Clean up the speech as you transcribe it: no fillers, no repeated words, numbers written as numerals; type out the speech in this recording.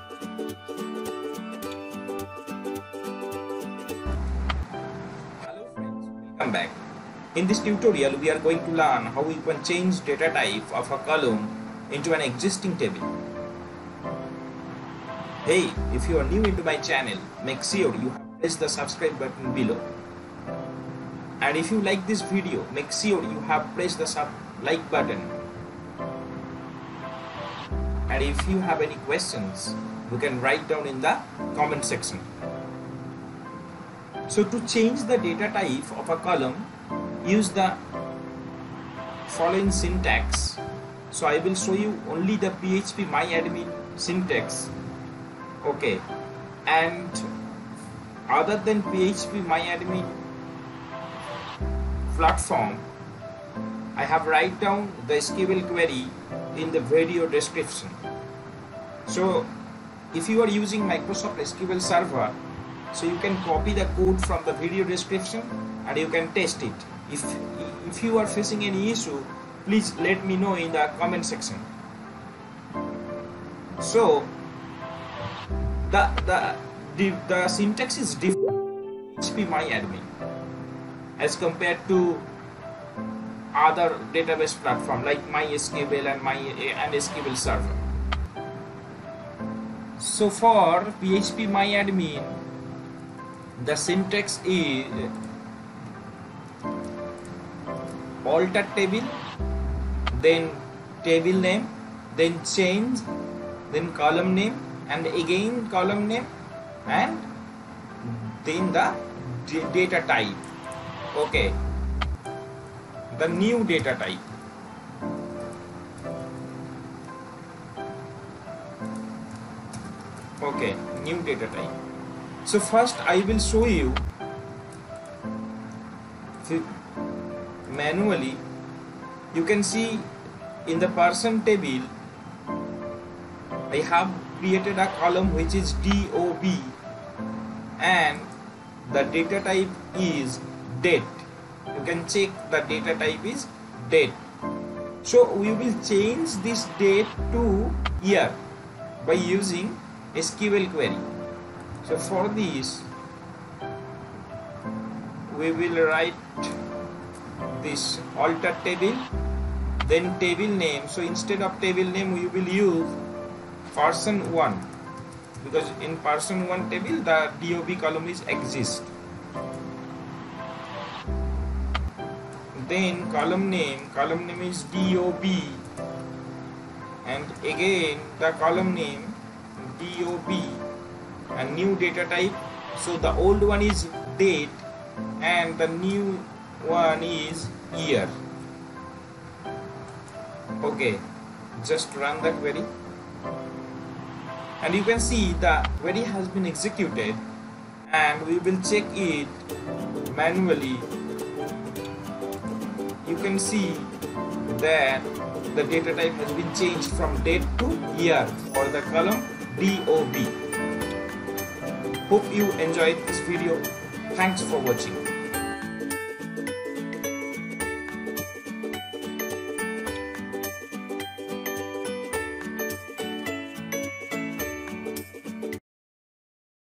Hello friends, welcome back. In this tutorial we are going to learn how we can change data type of a column into an existing table. Hey, if you are new into my channel, make sure you press the subscribe button below. And if you like this video, make sure you have pressed the like button. And if you have any questions, you can write down in the comment section. So to change the data type of a column, use the following syntax. So I will show you only the phpMyAdmin syntax. Okay, and other than phpMyAdmin platform, I have write down the SQL query in the video description. So if you are using Microsoft SQL Server, so you can copy the code from the video description and you can test it. If you are facing any issue, please let me know in the comment section. So the syntax is different phpMyAdmin as compared to other database platform like MySQL and SQL Server. So for phpMyAdmin, the syntax is alter table, then table name, then change, then column name, and again column name, and then the data type. Okay, the new data type. Okay, new data type. So first I will show you manually. You can see in the person table I have created a column which is DOB and the data type is date. You can check the data type is date. So we will change this date to year by using SQL query. So for this we will write this alter table, then table name. So instead of table name we will use person1, because in person1 table the DOB column is exist. Then column name is DOB, and again the column name DOB, and new data type. So the old one is date and the new one is year. Okay, just run the query. And you can see the query has been executed, and we will check it manually. You can see that the data type has been changed from date to year for the column DOB. Hope you enjoyed this video. Thanks for watching.